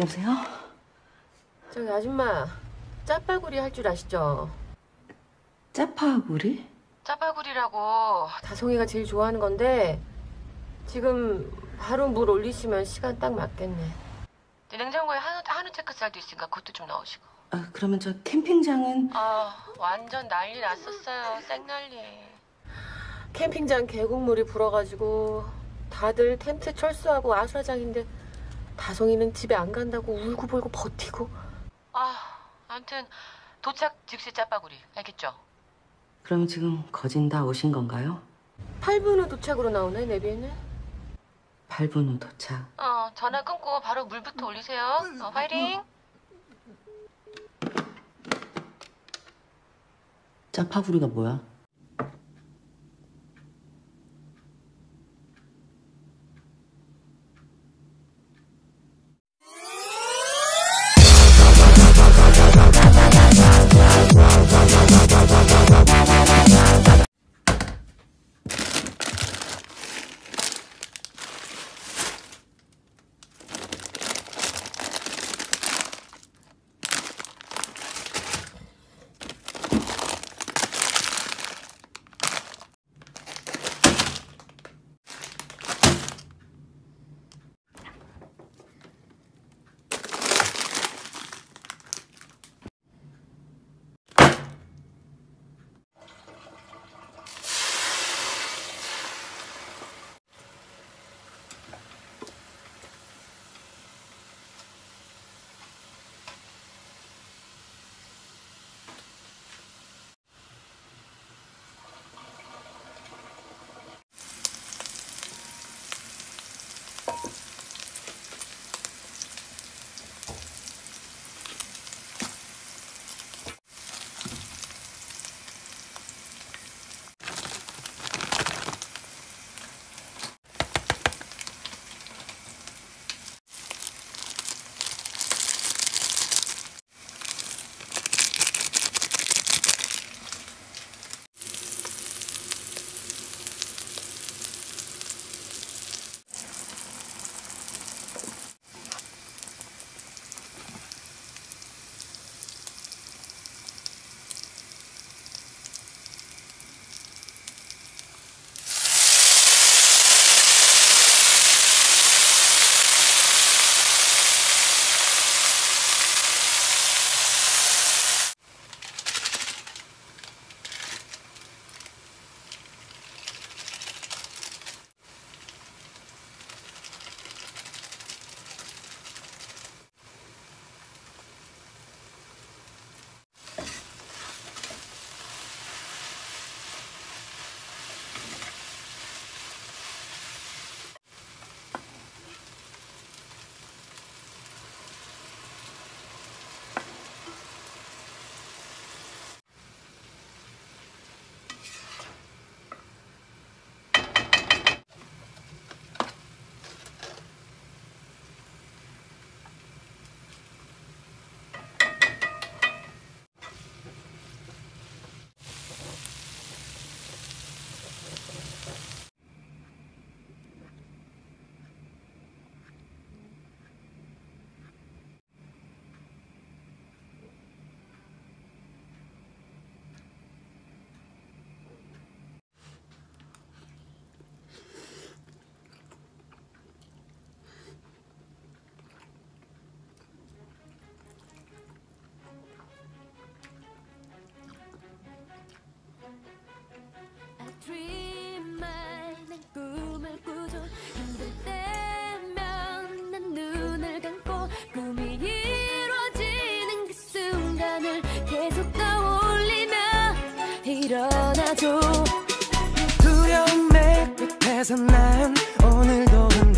여보세요? 저기 아줌마, 짜파구리 할 줄 아시죠? 짜파구리? 짜파구리라고 다송이가 제일 좋아하는 건데 지금 바로 물 올리시면 시간 딱 맞겠네. 냉장고에 한우 체크살도 있으니까 그것도 좀 넣으시고. 아, 그러면 저 캠핑장은? 아, 완전 난리 났었어요. 쌩난리. 캠핑장 계곡물이 불어가지고 다들 텐트 철수하고 아수라장인데 다송이는 집에 안 간다고 울고불고 버티고. 아, 아무튼 도착 즉시 짜파구리. 알겠죠? 그럼 지금 거진 다 오신 건가요? 8분 후 도착으로 나오네, 내비에는. 8분 후 도착. 전화 끊고 바로 물부터 올리세요. 화이팅! 짜파구리가 뭐야? 일어나줘. 두려움에 끝에서 난 오늘도